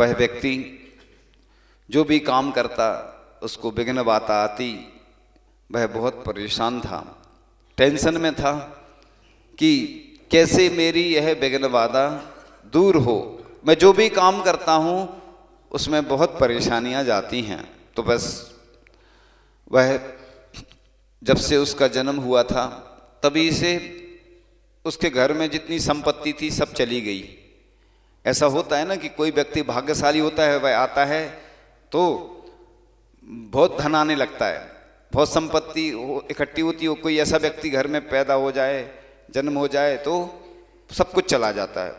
वह व्यक्ति जो भी काम करता उसको विघ्न बाधा आती। वह बहुत परेशान था, टेंशन में था कि कैसे मेरी यह विघ्न बाधा दूर हो। मैं जो भी काम करता हूँ उसमें बहुत परेशानियाँ जाती हैं। तो बस वह जब से उसका जन्म हुआ था तभी से उसके घर में जितनी संपत्ति थी सब चली गई। ऐसा होता है ना कि कोई व्यक्ति भाग्यशाली होता है, वह आता है तो बहुत धन आने लगता है, बहुत संपत्ति इकट्ठी होती हो। कोई ऐसा व्यक्ति घर में पैदा हो जाए, जन्म हो जाए तो सब कुछ चला जाता है।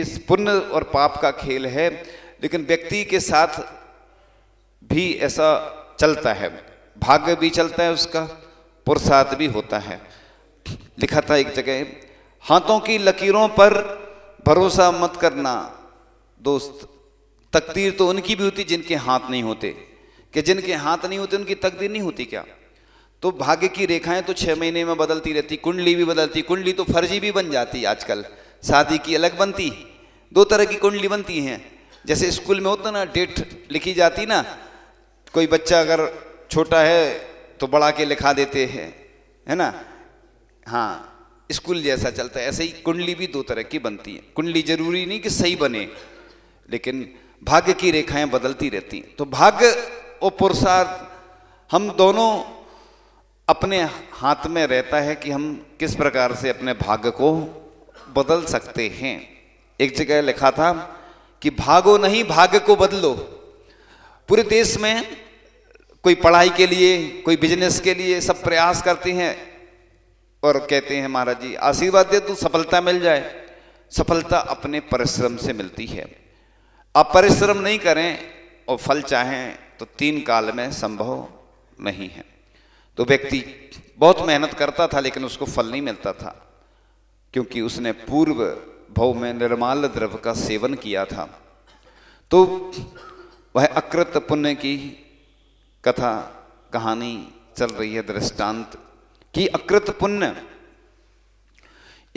इस पुण्य और पाप का खेल है, लेकिन व्यक्ति के साथ भी ऐसा चलता है। भाग्य भी चलता है उसका, पुरुषार्थ भी होता है। लिखा था एक जगह, हाथों की लकीरों पर भरोसा मत करना दोस्त। तकदीर तो उनकी भी होती जिनके हाथ नहीं होते। कि जिनके हाथ नहीं होते उनकी तकदीर नहीं होती क्या? तो भाग्य की रेखाएं तो 6 महीने में बदलती रहती, कुंडली भी बदलती। कुंडली तो फर्जी भी बन जाती आजकल, शादी की अलग बनती, 2 तरह की कुंडली बनती हैं। जैसे स्कूल में होता ना, डेट लिखी जाती ना, कोई बच्चा अगर छोटा है तो बड़ा के लिखा देते हैं, है ना। हाँ, स्कूल जैसा चलता है, ऐसे ही कुंडली भी 2 तरह की बनती है। कुंडली जरूरी नहीं कि सही बने, लेकिन भाग्य की रेखाएं बदलती रहती हैं। तो भाग्य और पुरुषार्थ हम दोनों अपने हाथ में रहता है कि हम किस प्रकार से अपने भाग्य को बदल सकते हैं। एक जगह लिखा था कि भागो नहीं, भाग्य को बदलो। पूरे देश में कोई पढ़ाई के लिए, कोई बिजनेस के लिए सब प्रयास करते हैं और कहते हैं महाराज जी आशीर्वाद दे तो सफलता मिल जाए। सफलता अपने परिश्रम से मिलती है। आप परिश्रम नहीं करें और फल चाहें तो 3 काल में संभव नहीं है। तो व्यक्ति बहुत मेहनत करता था लेकिन उसको फल नहीं मिलता था, क्योंकि उसने पूर्व भव में निर्माल द्रव्य का सेवन किया था। तो वह अकृत पुण्य की कथा कहानी चल रही है, दृष्टांत कि अकृत पुण्य।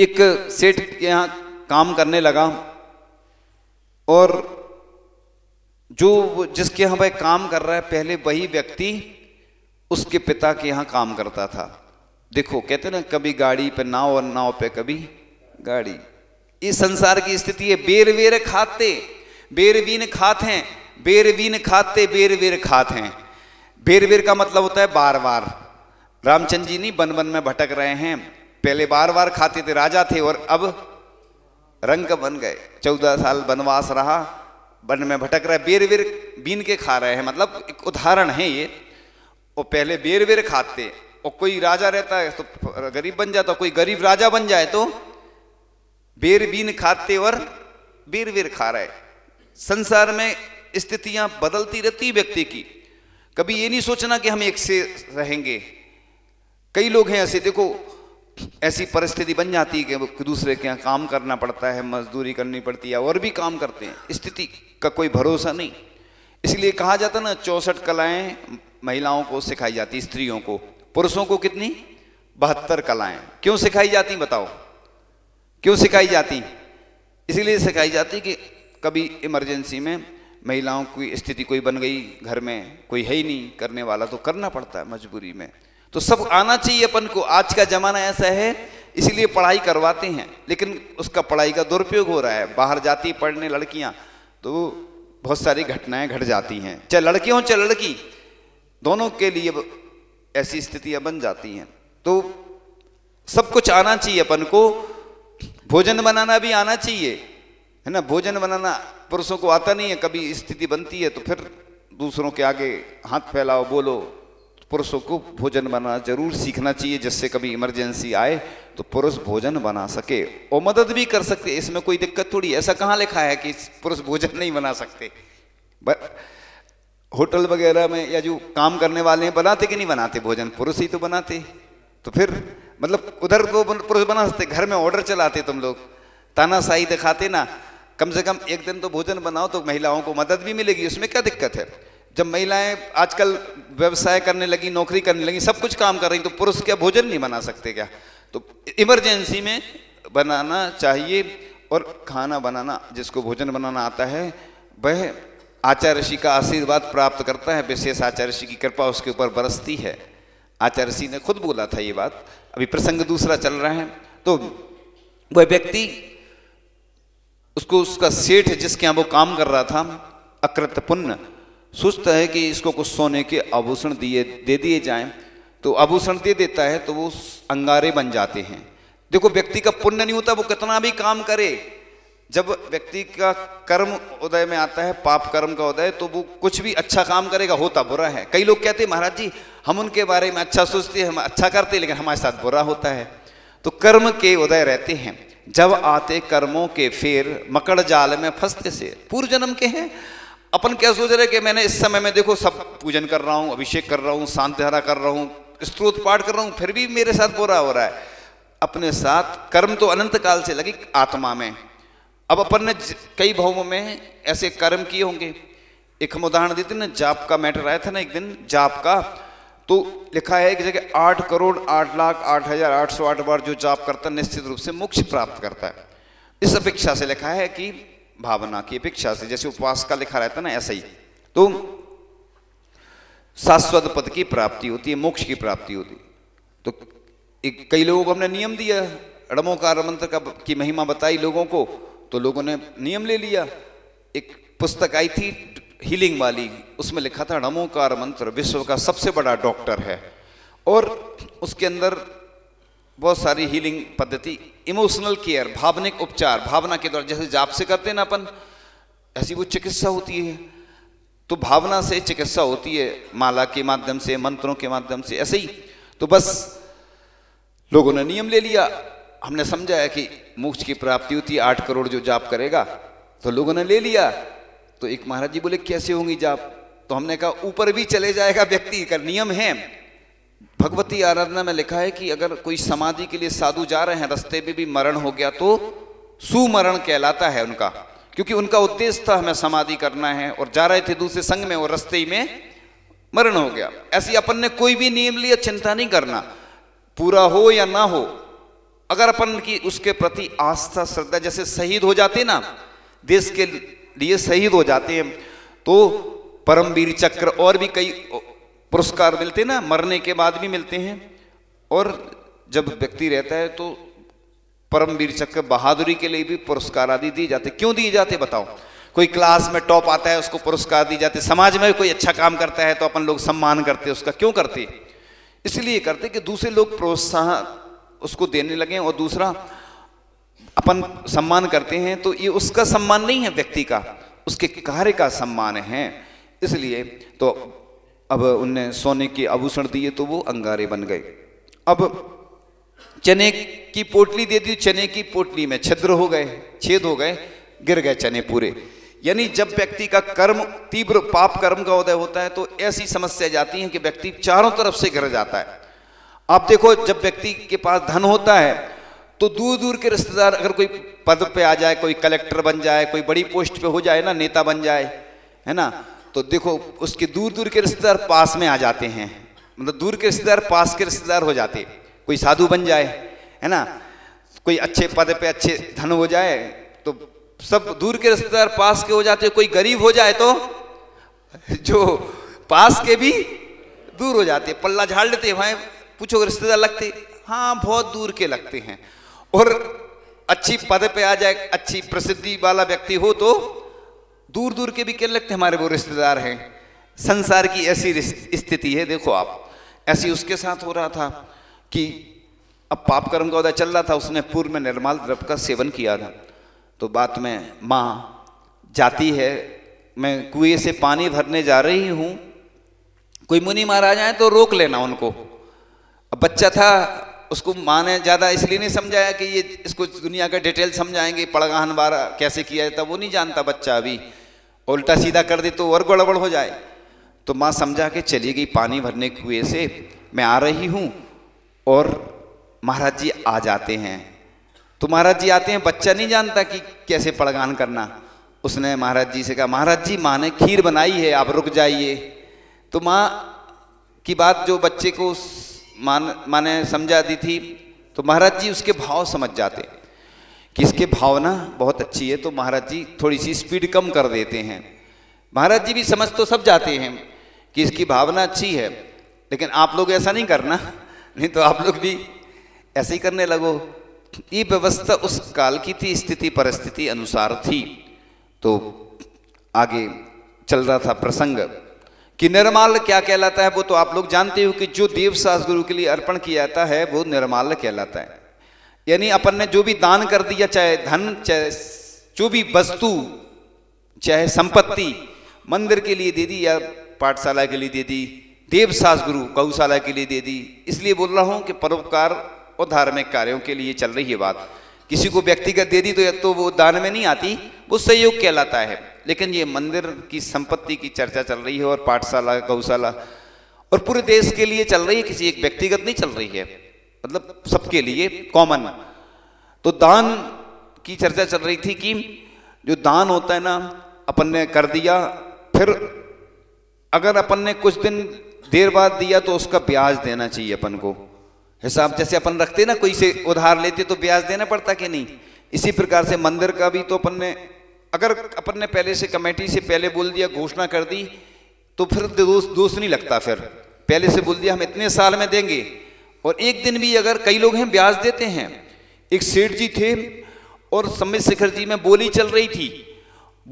एक सेठ के यहाँ काम करने लगा और जो जिसके यहाँ वह काम कर रहा है, पहले वही व्यक्ति उसके पिता के यहाँ काम करता था। देखो कहते ना, कभी गाड़ी पे नाव और नाव पे कभी गाड़ी। इस संसार की स्थिति है। बेर खाते बेरवीन खात हैं, बेरवीन खाते बेर खात हैं। बेर का मतलब होता है बार बार। रामचंद्र जी नहीं बन बन में भटक रहे हैं, पहले बार बार खाते थे, राजा थे और अब रंक बन गए। 14 साल वनवास रहा, वन में भटक रहे, बेर बीन के खा रहे हैं। मतलब एक उदाहरण है ये। और पहले बेर खाते, और कोई राजा रहता है तो गरीब बन जाता, कोई गरीब राजा बन जाए तो बेर बीन खाते और बेर खा रहे। संसार में स्थितियां बदलती रहती व्यक्ति की। कभी ये नहीं सोचना कि हम एक से रहेंगे। कई लोग हैं ऐसे, देखो ऐसी परिस्थिति बन जाती है कि दूसरे के यहाँ काम करना पड़ता है, मजदूरी करनी पड़ती है और भी काम करते हैं। स्थिति का कोई भरोसा नहीं। इसलिए कहा जाता ना, 64 कलाएं महिलाओं को सिखाई जाती, स्त्रियों को। पुरुषों को कितनी? 72 कलाएं। क्यों सिखाई जाती बताओ, क्यों सिखाई जाती? इसलिए सिखाई जाती कि कभी इमरजेंसी में महिलाओं की स्थिति कोई बन गई, घर में कोई है ही नहीं करने वाला, तो करना पड़ता है मजबूरी में। तो सब आना चाहिए अपन को। आज का ज़माना ऐसा है, इसलिए पढ़ाई करवाते हैं, लेकिन उसका पढ़ाई का दुरुपयोग हो रहा है। बाहर जाती पढ़ने लड़कियां तो बहुत सारी घटनाएं घट जाती हैं, चाहे लड़के हों चाहे लड़की, दोनों के लिए ऐसी स्थितियां बन जाती हैं। तो सब कुछ आना चाहिए अपन को। भोजन बनाना भी आना चाहिए, है ना। भोजन बनाना पुरुषों को आता नहीं है। कभी स्थिति बनती है तो फिर दूसरों के आगे हाथ फैलाओ, बोलो। पुरुषों को भोजन बनाना जरूर सीखना चाहिए, जिससे कभी इमरजेंसी आए तो पुरुष भोजन बना सके और मदद भी कर सकते। इसमें कोई दिक्कत थोड़ी। ऐसा कहाँ लिखा है कि पुरुष भोजन नहीं बना सकते? होटल वगैरह में या जो काम करने वाले हैं, बनाते कि नहीं बनाते भोजन? पुरुष ही तो बनाते। तो फिर मतलब उधर तो पुरुष बना सकते, घर में ऑर्डर चलाते तुम लोग, तानाशाही दिखाते ना। कम से कम एक दिन तो भोजन बनाओ, तो महिलाओं को मदद भी मिलेगी, उसमें क्या दिक्कत है? जब महिलाएं आजकल व्यवसाय करने लगी, नौकरी करने लगी, सब कुछ काम कर रही, तो पुरुष क्या भोजन नहीं बना सकते क्या? तो इमरजेंसी में बनाना चाहिए। और खाना बनाना, जिसको भोजन बनाना आता है वह आचार्य ऋषि का आशीर्वाद प्राप्त करता है, विशेष आचार्य ऋषि की कृपा उसके ऊपर बरसती है। आचार्य ऋषि ने खुद बोला था ये बात, अभी प्रसंग दूसरा चल रहा है। तो वह व्यक्ति उसको उसका सेठ जिसके यहाँ वो काम कर रहा था अकृतपुण्य सोचता है कि इसको कुछ सोने के आभूषण दे दिए जाएं, तो आभूषण दे देता है तो वो अंगारे बन जाते हैं। देखो व्यक्ति का पुण्य नहीं होता, वो कितना भी काम करे, जब व्यक्ति का कर्म उदय में आता है, पाप कर्म का उदय, तो वो कुछ भी अच्छा काम करेगा होता बुरा है। कई लोग कहते हैं महाराज जी हम उनके बारे में अच्छा सोचते हैं, हम अच्छा करते हैं, लेकिन हमारे साथ बुरा होता है। तो कर्म के उदय रहते हैं, जब आते कर्मों के फेर, मकड़ जाल में फंसते से। पूर्व जन्म के हैं, अपन क्या सोच रहे कि मैंने इस समय में देखो सब पूजन कर रहा हूँ, अभिषेक कर रहा हूँ, शांतिधारा कर रहा हूँ, स्तोत्र पाठ कर रहा हूँ, फिर भी मेरे साथ बुरा हो रहा है। अपने साथ कर्म तो अनंत काल से लगी आत्मा में। अब अपन ने कई भवों में ऐसे कर्म किए होंगे। एक हम उदाहरण देते ना, जाप का मैटर आया था ना एक दिन, जाप का तो लिखा है कि जगह 8,08,08,808 बार जो जाप करता है निश्चित रूप से मोक्ष प्राप्त करता है। इस अपेक्षा से लिखा है कि भावना की अपेक्षा से, जैसे उपवास का लिखा रहता है ना, ऐसा ही तो शाश्वत पद की प्राप्ति होती है, मोक्ष की प्राप्ति होती है। तो कई लोगों को हमने नियम दिया, रणोंकार मंत्र का की महिमा बताई लोगों को, तो लोगों ने नियम ले लिया। एक पुस्तक आई थी हीलिंग वाली, उसमें लिखा था रणोंकार मंत्र विश्व का सबसे बड़ा डॉक्टर है, और उसके अंदर बहुत सारी हीलिंग पद्धति, इमोशनल केयर, भावनिक उपचार, भावना के द्वारा जैसे जाप से करते हैं ना अपन, ऐसी वो चिकित्सा होती है। तो भावना से चिकित्सा होती है, माला के माध्यम से, मंत्रों के माध्यम से, ऐसे ही। तो बस लोगों ने नियम ले लिया, हमने समझाया कि मोक्ष की प्राप्ति होती है 8 करोड़ जो जाप करेगा, तो लोगों ने ले लिया। तो एक महाराज जी बोले कैसे होंगी जाप, तो हमने कहा ऊपर भी चले जाएगा व्यक्ति का, नियम है। भगवती आराधना में लिखा है कि अगर कोई समाधि के लिए साधु जा रहे हैं, रास्ते में भी मरण हो गया तो सुमरण कहलाता है उनका, क्योंकि उनका उद्देश्य था हमें समाधि करना है, और जा रहे थे दूसरे संघ में और रास्ते में मरण हो गया। ऐसी अपन ने कोई भी नियम लिया, चिंता नहीं करना, पूरा हो या ना हो, अगर अपन की उसके प्रति आस्था श्रद्धा, जैसे शहीद हो जाते ना, देश के लिए शहीद हो जाते हैं तो परमवीर चक्र और भी कई पुरस्कार मिलते ना, मरने के बाद भी मिलते हैं। और जब व्यक्ति रहता है तो परमवीर चक्र बहादुरी के लिए भी पुरस्कार आदि दिए जाते। क्यों दिए जाते बताओ? कोई क्लास में टॉप आता है उसको पुरस्कार दिए जाते, समाज में कोई अच्छा काम करता है तो अपन लोग सम्मान करते उसका। क्यों करते? इसलिए करते कि दूसरे लोग प्रोत्साहन उसको देने लगे, और दूसरा अपन सम्मान करते हैं तो ये उसका सम्मान नहीं है व्यक्ति का, उसके कार्य का सम्मान है। इसलिए तो अब उनने सोने के आभूषण दिए तो वो अंगारे बन गए। अब चने की पोटली दे दी, चने की पोटली में छिद्र हो गए, छेद हो गए, गिर गए चने पूरे। यानी जब व्यक्ति का कर्म तीव्र पाप कर्म का उदय होता है तो ऐसी समस्या जाती है कि व्यक्ति चारों तरफ से गिर जाता है। आप देखो जब व्यक्ति के पास धन होता है तो दूर दूर के रिश्तेदार, अगर कोई पद पे आ जाए, कोई कलेक्टर बन जाए, कोई बड़ी पोस्ट पे हो जाए ना, नेता बन जाए, है ना, तो देखो उसके दूर दूर के रिश्तेदार पास में आ जाते हैं, मतलब दूर के रिश्तेदार पास के रिश्तेदार हो जाते। कोई साधु बन जाए, है ना, कोई अच्छे पद पे अच्छे धन हो जाए तो सब दूर के रिश्तेदार पास के हो जाते। कोई गरीब हो जाए तो जो पास के भी दूर हो जाते, पल्ला झाड़ लेते। भाई पूछो रिश्तेदार लगते, हाँ बहुत दूर के लगते हैं। और अच्छी पद पे आ जाए, अच्छी प्रसिद्धि वाला व्यक्ति हो तो दूर दूर के भी कहने लगते हमारे वो रिश्तेदार हैं। संसार की ऐसी स्थिति है। देखो आप, ऐसी उसके साथ हो रहा था कि अब पाप कर्म का उदय चल रहा था। उसने पूर्व में निर्मल द्रव्य का सेवन किया था, तो बात में माँ जाती है, मैं कुएं से पानी भरने जा रही हूँ, कोई मुनि महाराज आए तो रोक लेना उनको। अब बच्चा था, उसको माँ ने ज़्यादा इसलिए नहीं समझाया कि ये इसको दुनिया का डिटेल समझाएंगे, पड़गाहन बारा कैसे किया जाता वो नहीं जानता बच्चा, अभी उल्टा सीधा कर दे तो और गड़बड़ हो जाए। तो माँ समझा के चली गई, पानी भरने कुएं से मैं आ रही हूँ, और महाराज जी आ जाते हैं। तो महाराज जी आते हैं, बच्चा नहीं जानता कि कैसे पड़गान करना। उसने महाराज जी से कहा, महाराज जी माँ ने खीर बनाई है, आप रुक जाइए। तो माँ की बात जो बच्चे को माँ ने समझा दी थी, तो महाराज जी उसके भाव समझ जाते कि इसके भावना बहुत अच्छी है, तो महाराज जी थोड़ी सी स्पीड कम कर देते हैं। महाराज जी भी समझ तो सब जाते हैं कि इसकी भावना अच्छी है, लेकिन आप लोग ऐसा नहीं करना, नहीं तो आप लोग भी ऐसे ही करने लगो। ये व्यवस्था उस काल की थी, स्थिति परिस्थिति अनुसार थी। तो आगे चल रहा था प्रसंग कि निर्माल्य क्या कहलाता है, वो तो आप लोग जानते हो कि जो देव सास गुरु के लिए अर्पण किया जाता है वो निर्माल्य कहलाता है। यानी अपन ने जो भी दान कर दिया, चाहे धन, चाहे जो भी वस्तु, चाहे संपत्ति, मंदिर के लिए दे दी या पाठशाला के लिए दे दी, देव सास गुरु गौशाला के लिए दे दी। इसलिए बोल रहा हूँ कि परोपकार और धार्मिक कार्यों के लिए चल रही है बात। किसी को व्यक्तिगत दे दी तो वो दान में नहीं आती, वो सहयोग कहलाता है। लेकिन ये मंदिर की संपत्ति की चर्चा चल रही है और पाठशाला गौशाला और पूरे देश के लिए चल रही है, किसी एक व्यक्तिगत नहीं चल रही है, मतलब सबके लिए कॉमन। तो दान की चर्चा चल रही थी कि जो दान होता है ना, अपन ने कर दिया, फिर अगर अपन ने कुछ दिन देर बाद दिया तो उसका ब्याज देना चाहिए अपन को। हिसाब जैसे अपन रखते ना, कोई से उधार लेते तो ब्याज देना पड़ता कि नहीं, इसी प्रकार से मंदिर का भी। तो अपन ने अगर अपन ने पहले से कमेटी से पहले बोल दिया, घोषणा कर दी, तो फिर दोष नहीं लगता। फिर पहले से बोल दिया हम इतने साल में देंगे, और एक दिन भी अगर, कई लोग हैं ब्याज देते हैं। एक सेठ जी थे और सम्मित शिखर जी में बोली चल रही थी,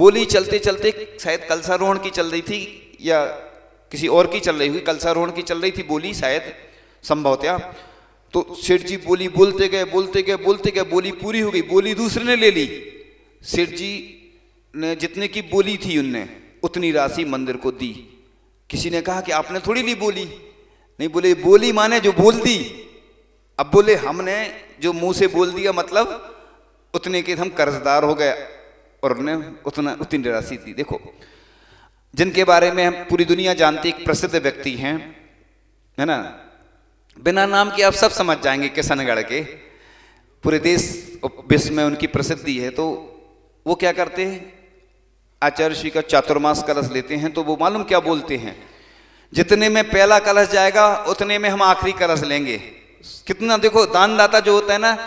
बोली चलते चलते शायद कलशारोहण की चल रही थी या किसी और की चल रही हुई, कलशारोहण की चल रही थी बोली शायद संभवतया। तो सेठ जी बोली बोलते गए बोलते गए बोलते गए, बोली पूरी हो गई, बोली दूसरे ने ले ली। सेठ जी ने जितने की बोली थी उनने उतनी राशि मंदिर को दी। किसी ने कहा कि आपने थोड़ी ली बोली, नहीं बोले बोली माने जो बोल दी। अब बोले हमने जो मुंह से बोल दिया, मतलब उतने के हम कर्जदार हो गए और उन्हें उतनी राशि दी। देखो, जिनके बारे में हम पूरी दुनिया जानती, एक प्रसिद्ध व्यक्ति हैं, है ना, बिना नाम के आप सब समझ जाएंगे, किशनगढ़ के, पूरे देश विश्व में उनकी प्रसिद्धि है। तो वो क्या करते हैं, आचार्य श्री का चातुर्मास कलश लेते हैं, तो वो मालूम क्या बोलते हैं, जितने में पहला कलश जाएगा उतने में हम आखिरी कलश लेंगे। कितना, देखो दानदाता जो होता है ना,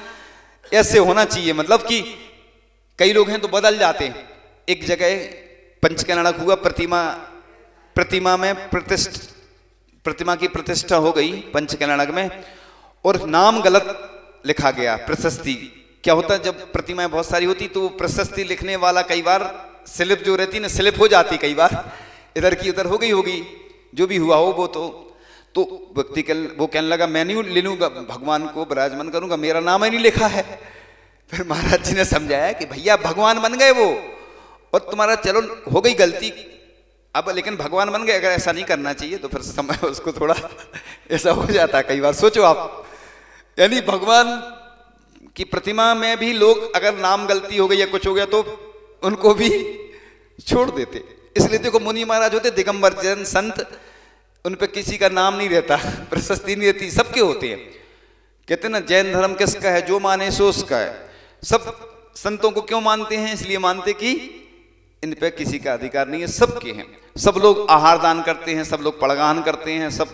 ऐसे होना चाहिए। मतलब कि कई लोग हैं तो बदल जाते हैं। एक जगह पंचकर्णक हुआ, प्रतिमा में प्रतिमा की प्रतिष्ठा हो गई पंचकर्णक में, और नाम गलत लिखा गया, प्रशस्ति। क्या होता है, जब प्रतिमाएं बहुत सारी होती तो प्रशस्ति लिखने वाला कई बार स्लिप जो रहती ना, स्लिप हो जाती, कई बार इधर की उधर हो गई होगी, जो भी हुआ हो वो। तो व्यक्ति वो कहने लगा मैं नहीं ले लूँगा, भगवान को विराजमान करूँगा, मेरा नाम ही नहीं लिखा है। फिर महाराज जी ने समझाया कि भैया भगवान बन गए वो, और तुम्हारा चलो हो गई गलती, अब लेकिन भगवान बन गए, अगर ऐसा नहीं करना चाहिए। तो फिर समय उसको थोड़ा ऐसा हो जाता है कई बार, सोचो आप। यानी भगवान की प्रतिमा में भी लोग, अगर नाम गलती हो गई या कुछ हो गया तो उनको भी छोड़ देते। इसलिए देखो, मुनि महाराज होते दिगंबर जन संत, उन पर किसी का नाम नहीं रहता, प्रशस्ति नहीं रहती, सबके होते हैं। कहते ना जैन धर्म किसका है, जो माने सो उसका है। सब संतों को क्यों मानते हैं, इसलिए मानते कि इन पर किसी का अधिकार नहीं है, सबके हैं। सब लोग आहार दान करते हैं, सब लोग पड़गान करते हैं, सब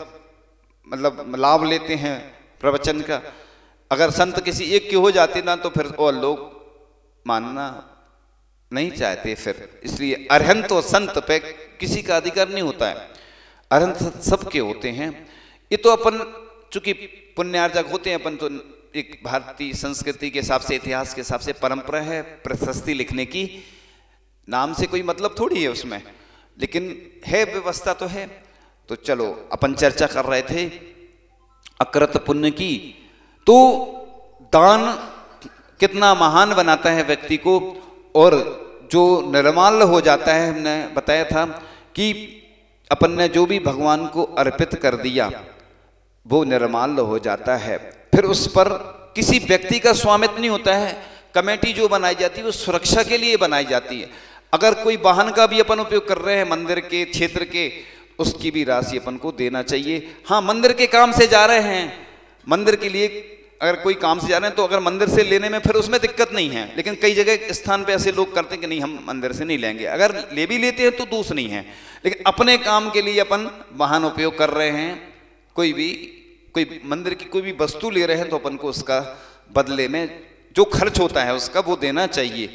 मतलब लाभ लेते हैं प्रवचन का। अगर संत किसी एक के हो जाते ना तो फिर और लोग मानना नहीं चाहते। फिर इसलिए अरहंत और संत पे किसी का अधिकार नहीं होता है, अरहंत सबके होते हैं। ये तो अपन चूंकि पुण्यार्जक होते हैं, अपन तो एक भारतीय संस्कृति के हिसाब से, इतिहास के हिसाब से परंपरा है प्रशस्ति लिखने की, नाम से कोई मतलब थोड़ी है उसमें, लेकिन है व्यवस्था तो है। तो चलो, अपन चर्चा कर रहे थे अकृत पुण्य की। तो दान कितना महान बनाता है व्यक्ति को, और जो निर्माल्य हो जाता है, हमने बताया था कि अपन ने जो भी भगवान को अर्पित कर दिया वो निर्माल्य हो जाता है। फिर उस पर किसी व्यक्ति का स्वामित्व नहीं होता है। कमेटी जो बनाई जाती है वो सुरक्षा के लिए बनाई जाती है। अगर कोई वाहन का भी अपन उपयोग कर रहे हैं मंदिर के क्षेत्र के, उसकी भी राशि अपन को देना चाहिए। हाँ, मंदिर के काम से जा रहे हैं, मंदिर के लिए अगर कोई काम से जा रहे हैं तो अगर मंदिर से लेने में फिर उसमें दिक्कत नहीं है। लेकिन कई जगह स्थान पे ऐसे लोग करते हैं कि नहीं हम मंदिर से नहीं लेंगे, अगर ले भी लेते हैं तो दोष नहीं है। लेकिन अपने काम के लिए अपन वाहन उपयोग कर रहे हैं, कोई भी, कोई मंदिर की कोई भी वस्तु ले रहे हैं तो अपन को उसका बदले में जो खर्च होता है उसका वो देना चाहिए,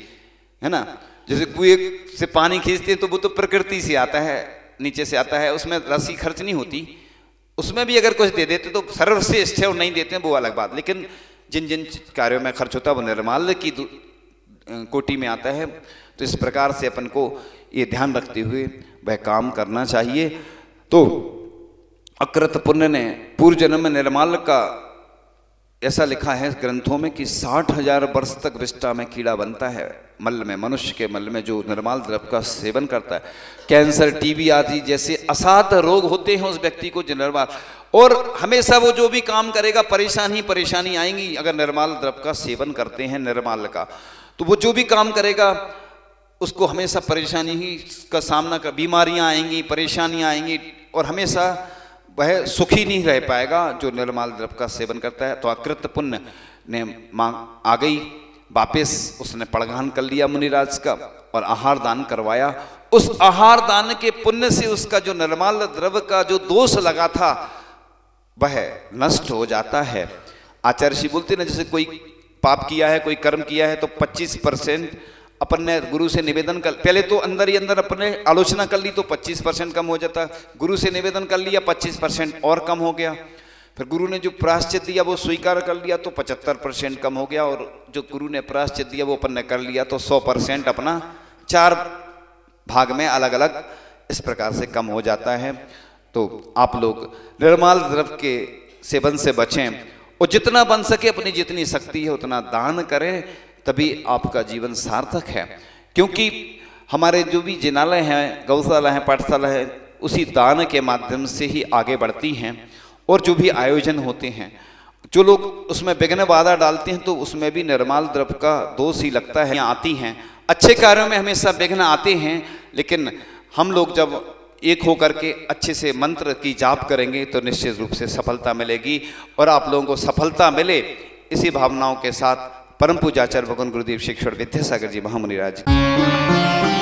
है ना। जैसे कुएं से पानी खींचते हैं तो वो तो प्रकृति से आता है, नीचे से आता है, उसमें राशि खर्च नहीं होती। उसमें भी अगर कुछ दे देते तो सर्वश्रेष्ठ है, और नहीं देते हैं वो अलग बात। लेकिन जिन जिन कार्यों में खर्च होता है वो निर्माल्य की कोटि में आता है। तो इस प्रकार से अपन को ये ध्यान रखते हुए वह काम करना चाहिए। तो अकृत पुण्य ने पूर्व जन्म में निर्माल्य का ऐसा लिखा है ग्रंथों में कि 60,000 वर्ष तक विष्ठा में कीड़ा बनता है, मल में, मनुष्य के मल में, जो निर्माल द्रव्य का सेवन करता है। कैंसर, टीबी आदि जैसे असाध रोग होते हैं उस व्यक्ति को जो निर्माल, और हमेशा वो जो भी काम करेगा परेशानी आएंगी अगर निर्माल द्रव्य का सेवन करते हैं निर्माल का। तो वो जो भी काम करेगा उसको हमेशा परेशानी ही का सामना कर, बीमारियाँ आएंगी, परेशानियाँ आएंगी, और हमेशा वह सुखी नहीं रह पाएगा जो निर्माल द्रव्य का सेवन करता है। तो अकृत पुण्य ने मांग आ गई वापिस, उसने पड़गान कर लिया मुनिराज का और आहार दान करवाया। उस आहार दान के पुण्य से उसका जो निर्माल द्रव्य का जो दोष लगा था वह नष्ट हो जाता है। आचार्य श्री बोलते ना, जैसे कोई पाप किया है, कोई कर्म किया है, तो 25% अपन ने गुरु से निवेदन कर, पहले तो अंदर ही अंदर अपने आलोचना कर ली तो 25% कम हो जाता, गुरु से निवेदन कर लिया 25% और कम हो गया, फिर गुरु ने जो प्रायश्चित दिया वो स्वीकार कर लिया तो 75% कम हो गया, और जो गुरु ने प्रायश्चित दिया वो अपन ने कर लिया तो 100% अपना 4 भाग में अलग अलग इस प्रकार से कम हो जाता है। तो आप लोग निर्माल द्रव्य के सेवन से बचें और जितना बन सके अपनी जितनी शक्ति है उतना दान करें, तभी आपका जीवन सार्थक है। क्योंकि हमारे जो भी जिनालय हैं, गौशाला हैं, पाठशाला हैं, उसी दान के माध्यम से ही आगे बढ़ती हैं। और जो भी आयोजन होते हैं, जो लोग उसमें विघ्न बाधा डालते हैं तो उसमें भी निर्माल द्रव्य का दोष ही लगता है, आती हैं। अच्छे कार्यों में हमेशा विघ्न आते हैं, लेकिन हम लोग जब एक होकर के अच्छे से मंत्र की जाप करेंगे तो निश्चित रूप से सफलता मिलेगी। और आप लोगों को सफलता मिले, इसी भावनाओं के साथ परम पूज्याचार्य भगवान गुरुदेव शिक्षण विद्यासागर जी महामुनिराज।